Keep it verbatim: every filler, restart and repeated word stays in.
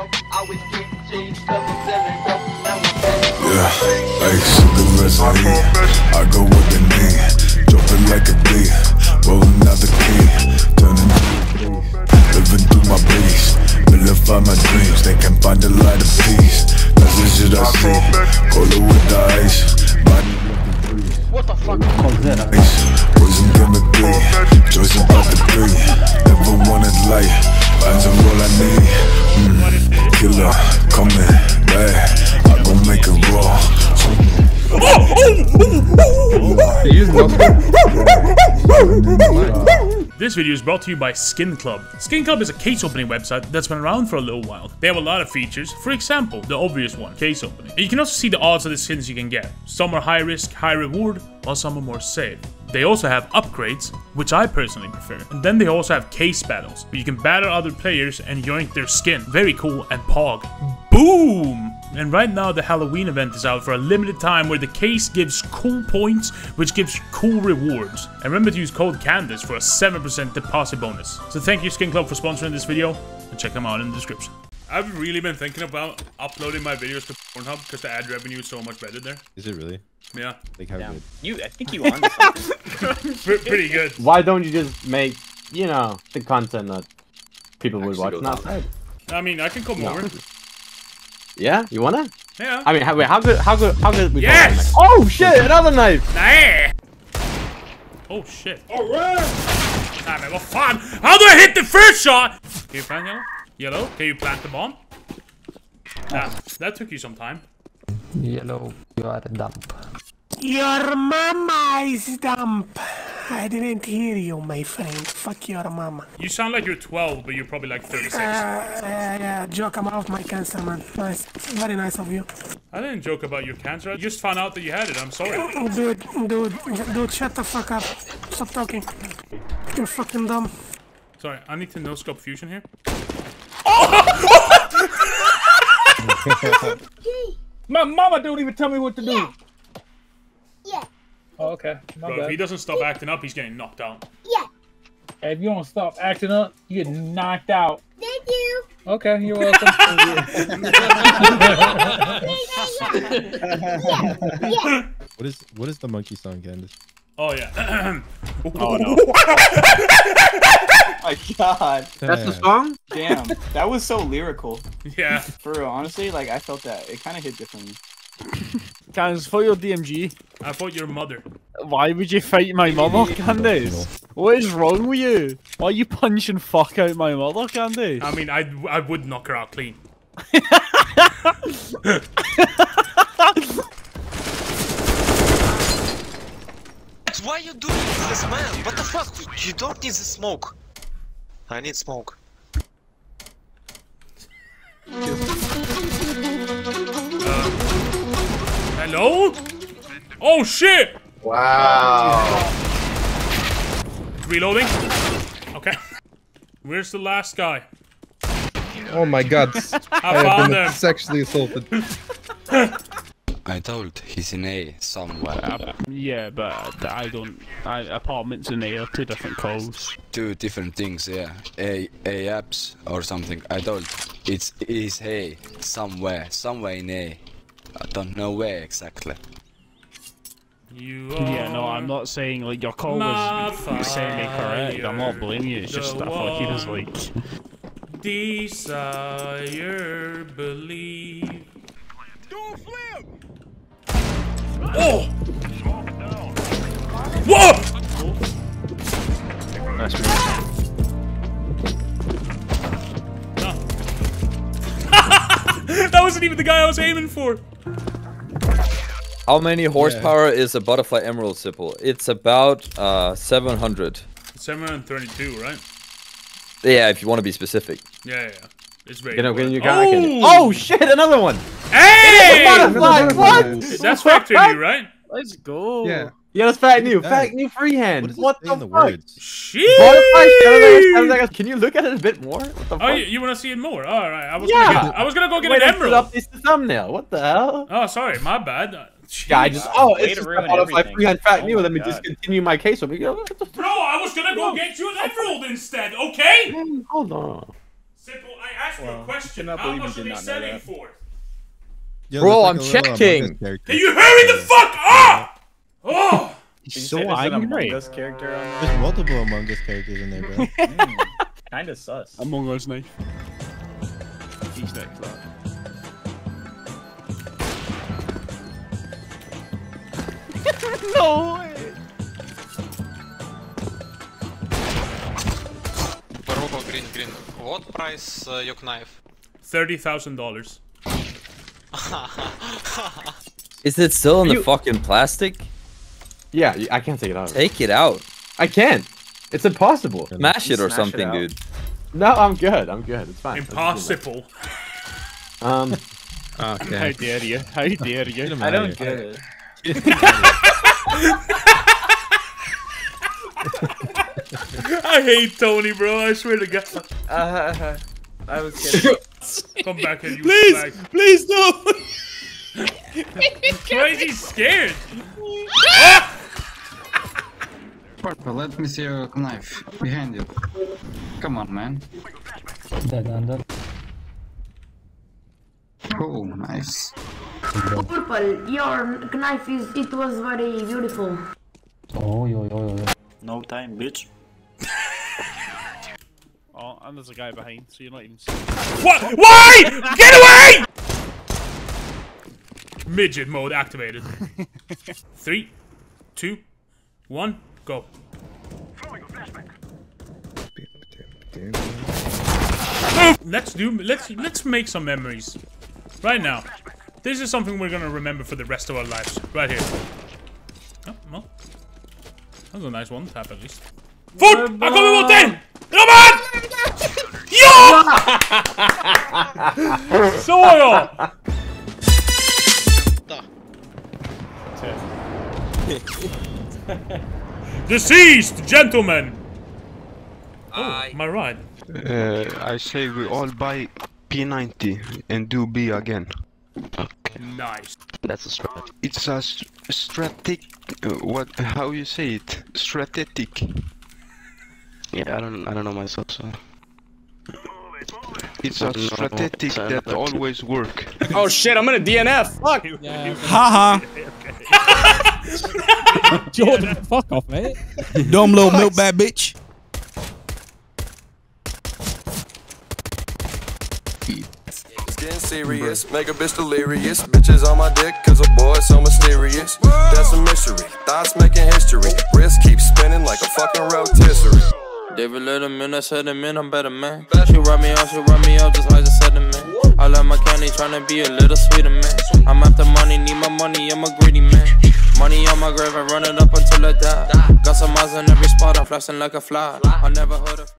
Yeah, like sugar recipe. I go with the knee, jumping like a bee, rolling out the key, turning living through my beast, vilify my dreams. They can find a light of peace. That's the shit I see. Color with the ice. What the fuck? Poison chemically, choice about the three. Never wanted light, finds a roll I need. Mm, killer, coming back. I gon' make it raw. This video is brought to you by Skin Club. Skin Club is a case opening website that's been around for a little while. They have a lot of features, for example, the obvious one, case opening. And you can also see the odds of the skins you can get. Some are high risk, high reward, while some are more safe. They also have upgrades, which I personally prefer. And then they also have case battles, where you can battle other players and yoink their skin. Very cool and pog. Boom! And right now the Halloween event is out for a limited time where the case gives cool points, which gives cool rewards. And remember to use code Kandis for a seven percent deposit bonus. So thank you Skin Club for sponsoring this video, and check them out in the description. I've really been thinking about uploading my videos to Pornhub because the ad revenue is so much better there. Is it really? Yeah. Like how yeah. good? You, I think you on pretty good. Why don't you just make, you know, the content that people would watch? Not bad. I mean, I can come no. over. Yeah, you wanna? Yeah. I mean, how, wait, how good, how good, how good? We yes. Got oh shit! Another knife. Nah. Oh shit. Alright. Nah, man, what fun? How do I hit the first shot? Can you plant yellow? Yellow? Can you plant the bomb? Nah, that took you some time. Yellow, you are a dump. Your mama is dump. I didn't hear you, my friend. Fuck your mama. You sound like you're twelve, but you're probably like thirty-six. Uh, uh, yeah, joke about my cancer, man. Nice. Very nice of you. I didn't joke about your cancer. I just found out that you had it. I'm sorry. Dude, dude, dude, shut the fuck up. Stop talking. You're fucking dumb. Sorry, I need to no-scope fusion here. Oh! My mama don't even tell me what to do. Yeah. yeah. Oh, okay. Bro, if he doesn't stop acting up, he's getting knocked out. Yeah. Hey, if you don't stop acting up, you get knocked out. Thank you. Okay, you're welcome. What is what is the monkey song, Kandis? Oh yeah. Oh no. My God. That's the song? Damn. That was so lyrical. Yeah. For real, honestly, like I felt that. It kind of hit differently. Kandis, for your D M G. I fought your mother. Why would you fight my mother, Kandis? What is wrong with you? Why are you punching fuck out my mother, Kandis? I mean, I, I would knock her out clean. Why are you doing this, man? What the fuck? You don't need the smoke. I need smoke. Hello? Oh shit! Wow. Reloading. Okay. Where's the last guy? Oh my God! I, I found him. Sexually assaulted. I told he's in A somewhere. Yeah, but I don't. I, apartments in A are two different codes. Two different things. Yeah, A A apps or something. I told it's is A somewhere, somewhere in A. I don't know where exactly. You are yeah, no, I'm not saying like your call was semi correct. I'm not blaming you. It's just that like, he was like desire, believe. Do a flip. Oh! Whoa! Nice. No. That wasn't even the guy I was aiming for. How many horsepower yeah. is a butterfly emerald simple? It's about uh, seven hundred. seven hundred thirty-two, right? Yeah, if you want to be specific. Yeah, yeah, yeah. It's very you know, can you got, oh! Can... oh, shit, another one! Hey! Butterfly, another what? Butterfly. That's fact new, right? Let's go. Yeah, yeah that's fact new. Fact new freehand. What, what the, the fuck? Shit! Butterfly, can you look at it a bit more? What the oh, fuck? You, you want to see it more? All right, I was yeah. gonna get, I was gonna go get Wait, an emerald. Up, it's the thumbnail. What the hell? Oh, sorry, my bad. Jeez. Yeah, I just oh, Way it's just butterfly freehand fact oh new. Let me God. just continue my case. Bro, I was gonna go get you an emerald instead. Okay? Hold on. Simple. I asked well, you a question. How much are they selling for? Yo, bro, like I'm checking. Can you hurry the fuck up? Oh. So I'm Among great. Us character on there? There's multiple Among Us characters in there, bro. mm. Kinda sus. Among Us knife. He's next up. No way. Barugo, green, green. What price uh, your knife? Thirty thousand dollars. Is it still in Are the you... fucking plastic? Yeah, I can't take it out. Take it out. I can't. It's impossible. Smash it or Smash something, it dude. No, I'm good. I'm good. It's fine. Impossible. Um. Okay. How dare you? How dare you? I don't get it. I hate Tony, bro. I swear to God. Uh, I was kidding. Come back here, you please, flag. Please, no. Why is he scared? Purple, let me see your knife behind you. Come on, man. Dead under. Oh, nice. Purple, your knife is. It was very beautiful. Oh, yo, yo, yo. No time, bitch. Oh, and there's a guy behind, so you're not even seeing. What? Why? Get away! Midget mode activated. Three, two, one, go. Let's do. Let's let's make some memories right now. This is something we're gonna remember for the rest of our lives. Right here. Oh, well, that was a nice one tap at least. Foot! I got me one ten. No man! Yo! Soil. Deceased gentlemen. Oh, my right. Uh, I say we all buy P ninety and do B again. Okay. Nice. That's a strategy. It's a strategic. Uh, what? How you say it? Strategic. Yeah, I don't. I don't know myself. So. It's a strategic that always work. Oh shit! I'm in a D N F. Fuck. Yeah. Haha. Jordan, fuck off, man. Dumb little milk bag bitch. Skin serious, make a bitch delirious. Bitches on my dick, cause a boy so mysterious. That's a mystery, thoughts making history. Wrist keeps spinning like a fucking rotisserie. David Letterman, I said him in, I'm better man. She rub me off, she rub me off, just like a sediment. I love my county, tryna be a little sweeter man. I'm after money, need my money, I'm a greedy man. Money on my grave, I run it up until I die. Got some miles in every spot, I'm flexing like a fly. I never heard of